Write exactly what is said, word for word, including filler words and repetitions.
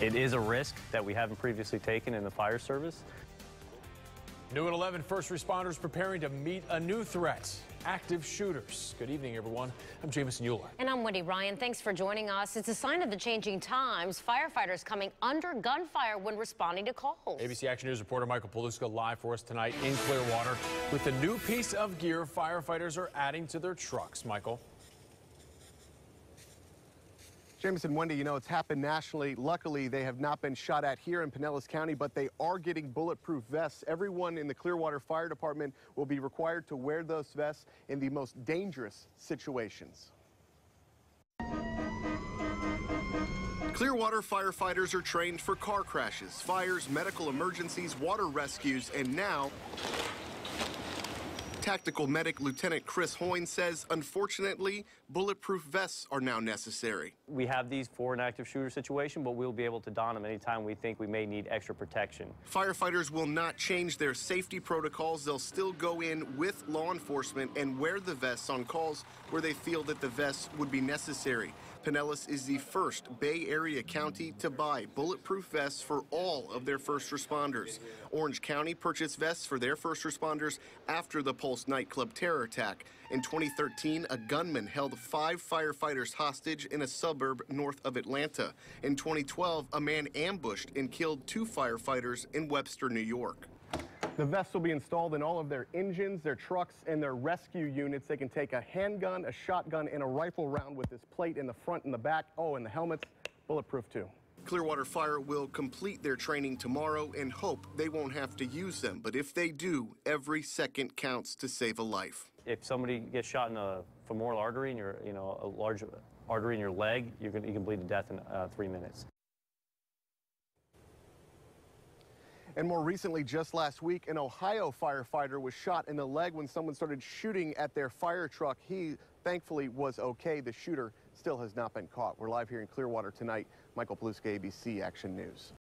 It is a risk that we haven't previously taken in the fire service. New at eleven, first responders preparing to meet a new threat, active shooters. Good evening, everyone. I'm Jamison Euler. And I'm Wendy Ryan. Thanks for joining us. It's a sign of the changing times. Firefighters coming under gunfire when responding to calls. A B C Action News reporter Michael Paluska live for us tonight in Clearwater with the new piece of gear firefighters are adding to their trucks. Michael. Jamison, Wendy, you know, it's happened nationally. Luckily, they have not been shot at here in Pinellas County, but they are getting bulletproof vests. Everyone in the Clearwater Fire Department will be required to wear those vests in the most dangerous situations. Clearwater firefighters are trained for car crashes, fires, medical emergencies, water rescues, and now tactical medic Lieutenant Chris Hoyne says, unfortunately, bulletproof vests are now necessary. We have these for an active shooter situation, but we'll be able to don them anytime we think we may need extra protection. Firefighters will not change their safety protocols. They'll still go in with law enforcement and wear the vests on calls where they feel that the vests would be necessary. Pinellas is the first Bay Area county to buy bulletproof vests for all of their first responders. Orange County purchased vests for their first responders after the Pulse nightclub terror attack. In twenty thirteen, a gunman held five firefighters hostage in a suburb north of Atlanta. In twenty twelve, a man ambushed and killed two firefighters in Webster, New York. The vests will be installed in all of their engines, their trucks, and their rescue units. They can take a handgun, a shotgun, and a rifle round with this plate in the front and the back. Oh, and the helmets, bulletproof too. Clearwater Fire will complete their training tomorrow and hope they won't have to use them. But if they do, every second counts to save a life. If somebody gets shot in a femoral artery and your, you know, a large artery in your leg, you're gonna, you can bleed to death in uh, three minutes. And more recently, just last week, an Ohio firefighter was shot in the leg when someone started shooting at their fire truck. He thankfully was okay. The shooter still has not been caught. We're live here in Clearwater tonight. Michael Paluska, A B C Action News.